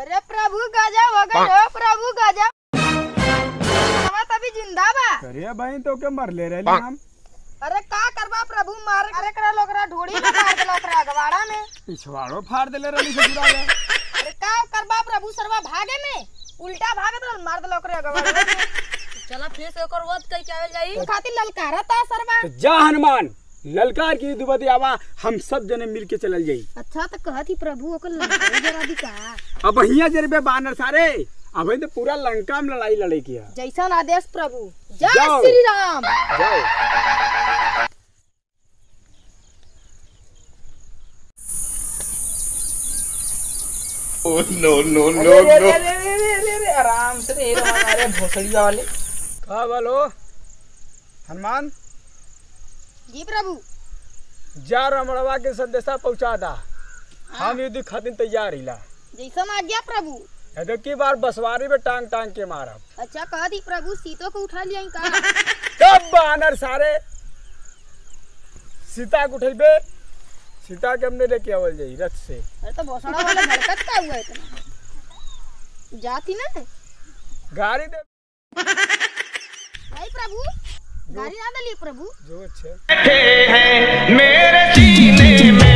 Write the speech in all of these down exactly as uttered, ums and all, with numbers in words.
अरे प्रभु गजा हो गए, प्रभु गजा जिंदा बा। अरे भाई तो क्या मर ले रहे हम। अरे का करवा प्रभु मार करे लोकरा ढोड़ी में मार के लोकरा अगवाड़ा में पिछवाड़ो फाड़ देले रही ससुरा में। अरे का करवा प्रभु सरवा भागे में उल्टा भागे तो मार दे लोकरा अगवाड़ा में। चला फिर से ओकर वध कई चावल जाई खातिर ललकारा ता सरवा। तो जा हनुमान ललकार की दुबदी आवा हम सब जने मिल के चलल जाई। अच्छा तो कहती प्रभु ओकर ललकार जरा दिखा। अब हिया जरबे बानर सारे अबे तो पूरा लंका में लड़ाई लड़ाई किया। जैसा आदेश प्रभु। जय श्री राम। जय। Oh no no no no. आराम से नहीं हमारे भोसड़िया वाले। क्या बोलो हनुमान जी प्रभु जा रमणवा के संदेशा पहुँचा दा। हम युद्ध खातिर तैयार हिला। जैसा आज्ञा प्रभु। की बार बसवारी में टांग टांग के मारा। अच्छा कह दी प्रभु सीता को उठा लिया कब बानर सारे सीता को उठल बे सीता के हमने लेके आवल जाई रथ से। अरे तो भोसड़ा वाला भड़कत का हुआ इतना जाती ना गाड़ी दे भाई प्रभु गाड़ी ना दे लिए प्रभु जो अच्छे हैं मेरे सीने में।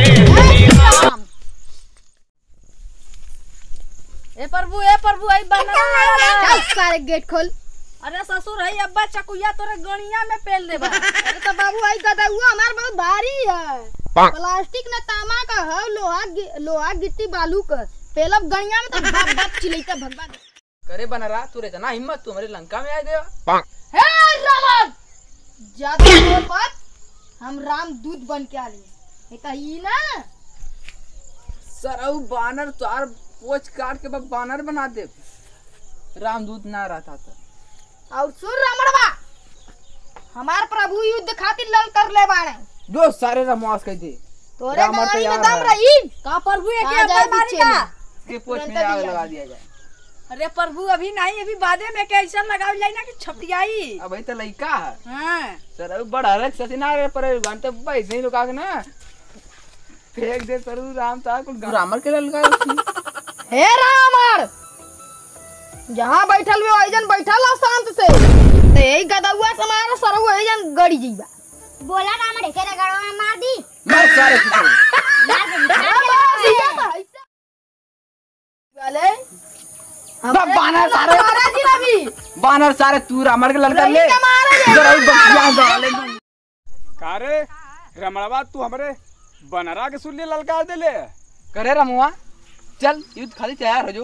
ए प्रभु ए प्रभु आई बनवा चल सारे गेट खोल। अरे ससुर है अब्बा चकुया तोरे गणिया में पेल देबा। अरे तो बाबू आई गदा हुआ हमार बहुत भारी है प्लास्टिक ना तामा का है लोहा लोहा गिट्टी बालू का पेलब गणिया में तो बाप बाप चिलैता भगवा करे बनरा तोरे जना हिम्मत तुम्हारे लंका में आ गयो। हे रावण ज्यादा बोल मत हम राम दूत बन के आ लिए ए कही ना सरऊ बानर तार पोच काट के बानर बना दे रामदूत ना रहता था। और सुन रामड़वा हमार प्रभु युद्ध खातिर लल कर ले बाड़े जो सारे रमास कह दे तोरे गाड़ी में दम रही का प्रभु एक बार मारी का के पोच में आग लगा दिया जाए। अरे प्रभु अभी नहीं अभी बादे में कैसा लगावल जाई ना कि छपटियाई अभी तो लइका हां सर बड़ा रख सतिना रे पर घंटे बैस नहीं लुका के ना फेंक दे प्रभु राम ता को रामर के लल का। हे रामर जहाँ बैठल भी वही जन बैठल हो शांत से तो यही गदौआ समार सर वही जन गड़ी जइबा। बोला रामर के रगड़वा में मार दी मार सारे वाले अब बानर सारे मारा जी रवि बानर सारे तू रामर के लड़का ले जरा बकिया डाले का रे रमणवा तू हमरे बनरा के सुन ले ललकार दे ले करे रमुआ चल युद्ध खाली तैयार हो जो।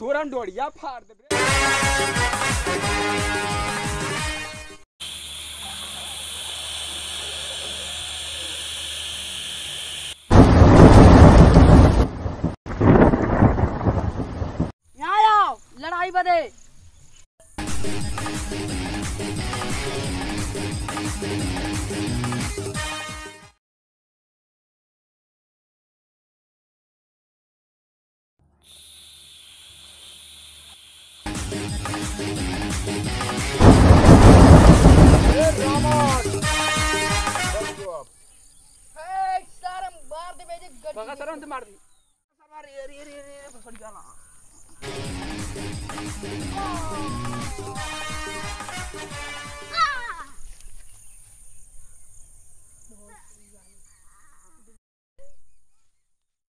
तोरण डोड़िया फाड़ दे लड़ाई बदे मार दी फसड़।